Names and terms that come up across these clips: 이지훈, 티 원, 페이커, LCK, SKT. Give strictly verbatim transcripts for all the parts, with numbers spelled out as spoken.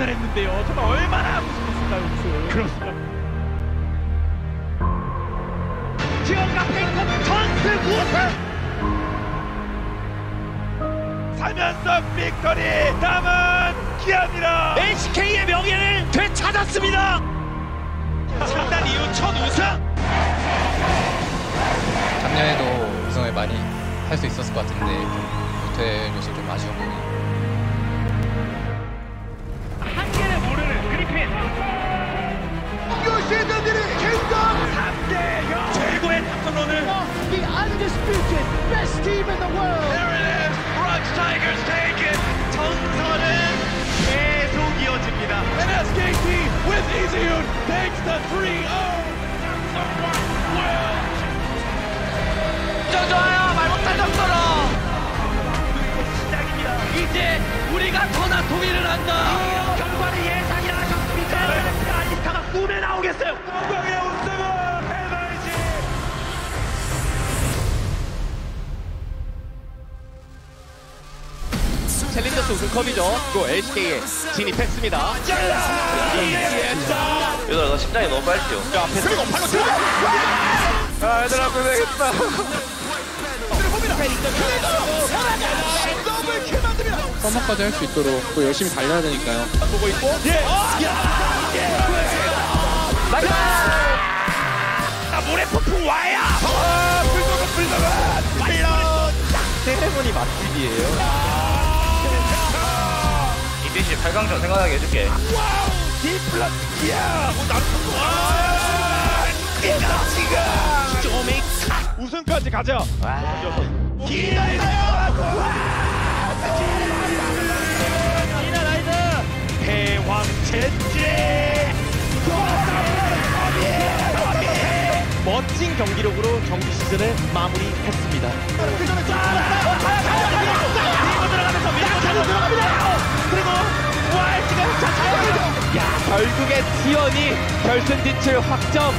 선언을 했는데요. 정말 얼마나 무섭습니까, 욕수. 그렇습니다. 지원과 페이커 전스 무엇을 삼 연승 빅토리 남은 기합니다. 에스케이의 명예를 되찾았습니다. 창단 이후 첫 우승. 작년에도 우승을 많이 할 수 있었을 것 같은데 못해줘서 좀 아쉬운 부분이. The undisputed best team in the world. There it is. Run Tigers take it. 정선은 계속 이어집니다. And 에스케이티 with 이지훈 takes the three oh. 쪄줘요 말 못할 정도로. 시작입니다. 이제 우리가 더나 동의를 한다. 결과를 예상이라 하셨습니까? 아지타가 꿈에 나오겠어요. 꿈에 챌린저스 우승컵이죠. 또 엘씨케이에 진입했습니다. 얘들아 나 심장이 너무 빨리 뛰어. 자 그리고 발로 들어. 아 얘들아 고생했다. 서머까지 할 수 있도록 또 열심히 달려야 되니까요. 보고 있고. 예. 나이스. 나 모래 폭풍 와야. 아 불도가 불도가. 빨라. 세레머니 맛집이에요. 이비씨 팔 강전 생각나게 해줄게. 와우! 디플라! 이야! 뭐 남편도 와! 깨닫지가! 쪼메이 카! 우승까지 가자! 와! 기다려요! 와! 기나 라이드! 대왕 챗제! 멋진 경기력으로 정규 시즌을 마무리했습니다. 그 전에 들어가면서 밀고 들어갑니다! 그리고 와이지가 자차입니다. 야 결국에 T 원이 결승 진출 확정.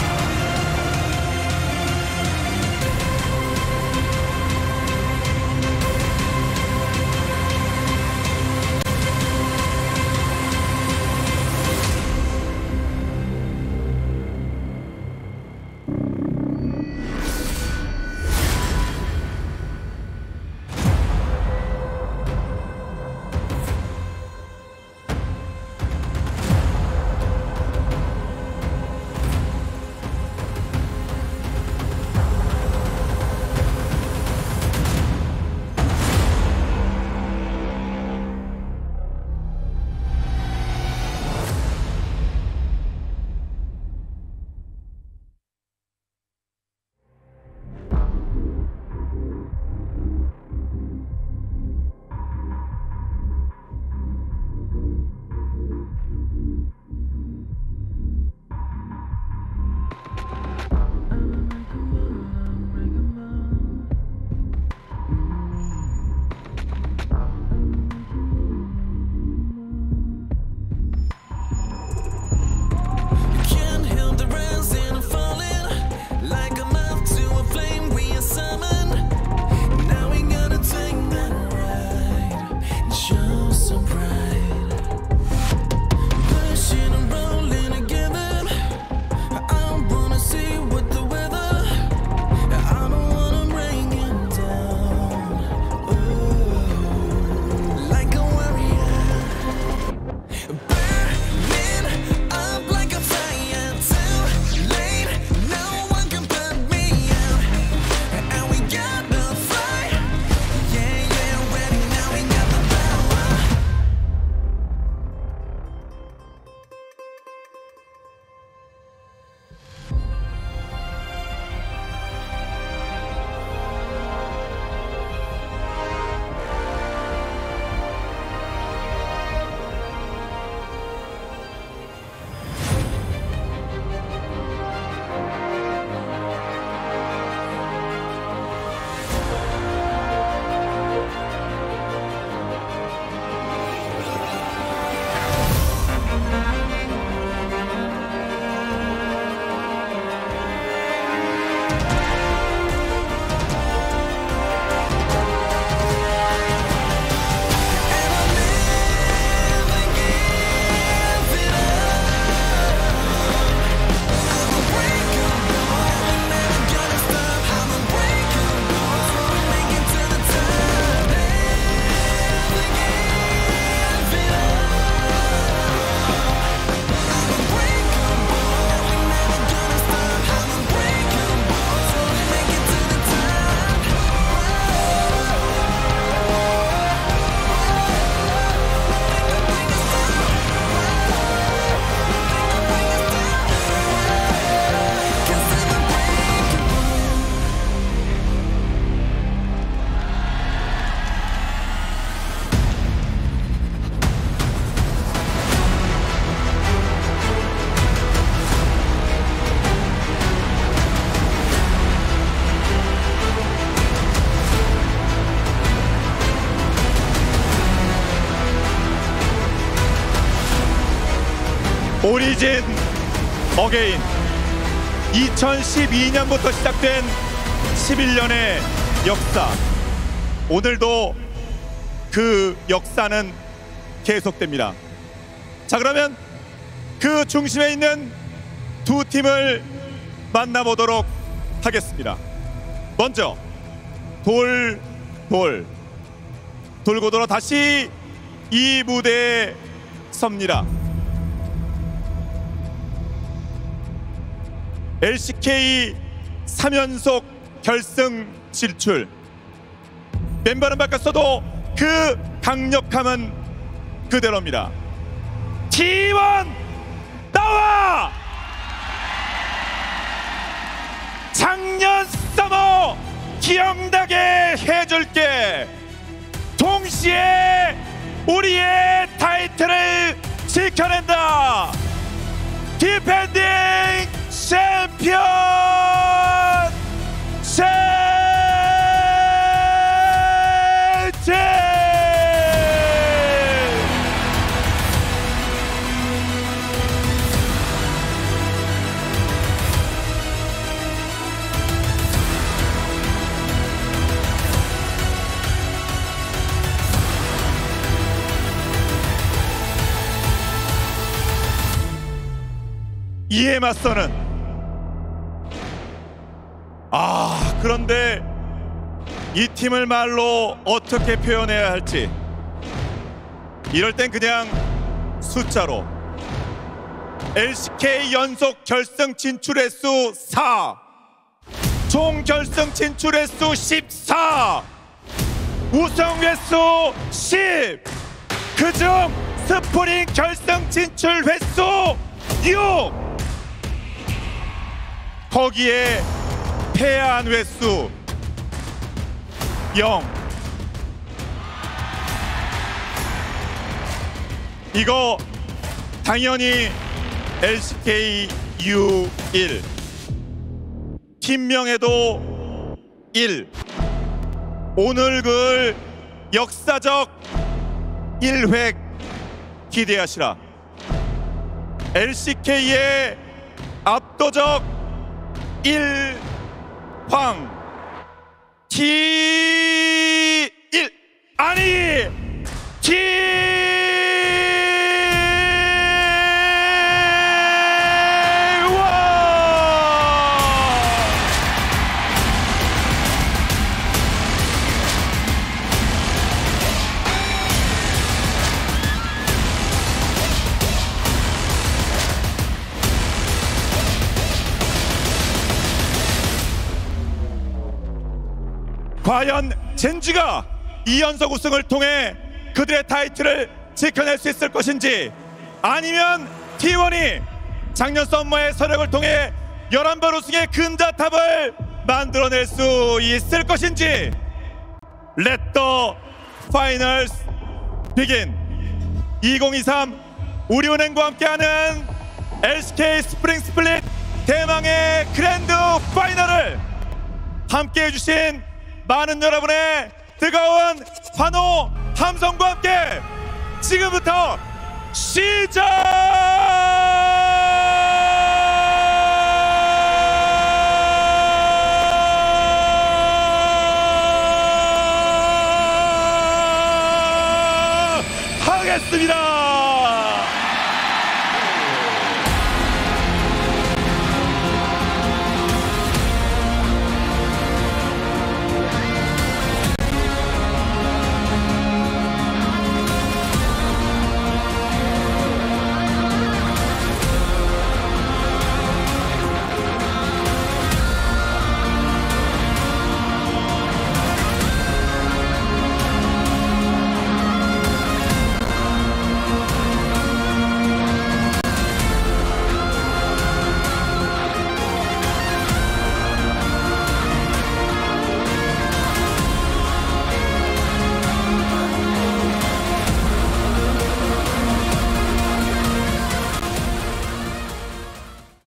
오리진 어게인, 이천십이 년부터 시작된 십일 년의 역사, 오늘도 그 역사는 계속됩니다. 자, 그러면 그 중심에 있는 두 팀을 만나보도록 하겠습니다. 먼저 돌, 돌, 돌고 돌아 다시 이 무대에 섭니다. 엘씨케이 삼 연속 결승 진출. 멤버는 바꿨어도 그 강력함은 그대로입니다. 티 원 나와! 작년 서머 기억나게 해줄게. 동시에 우리의 타이틀을 지켜낸다. 디펜딩 챔피언 셀제. 이에 맞서는, 아, 그런데 이 팀을 말로 어떻게 표현해야 할지, 이럴 땐 그냥 숫자로. 엘씨케이 연속 결승 진출 횟수 사, 총 결승 진출 횟수 십사, 우승 횟수 십, 그중 스프링 결승 진출 횟수 육, 거기에 패한 횟수 영. 이거 당연히 엘씨케이 유 일, 팀명에도 일, 오늘 그 역사적 일 획 기대하시라. 엘씨케이의 압도적 일 황 티 일, 아니 티 원. 과연 젠지가 이 연속 우승을 통해 그들의 타이틀을 지켜낼 수 있을 것인지, 아니면 티 원이 작년 썸머의 서력을 통해 열한 번 우승의 근자탑을 만들어낼 수 있을 것인지. Let the finals begin. 이천이십삼 우리은행과 함께하는 엘씨케이 스프링 스플릿 대망의 그랜드 파이널을 함께해 주신 많은 여러분의 뜨거운 환호, 함성과 함께 지금부터 시작!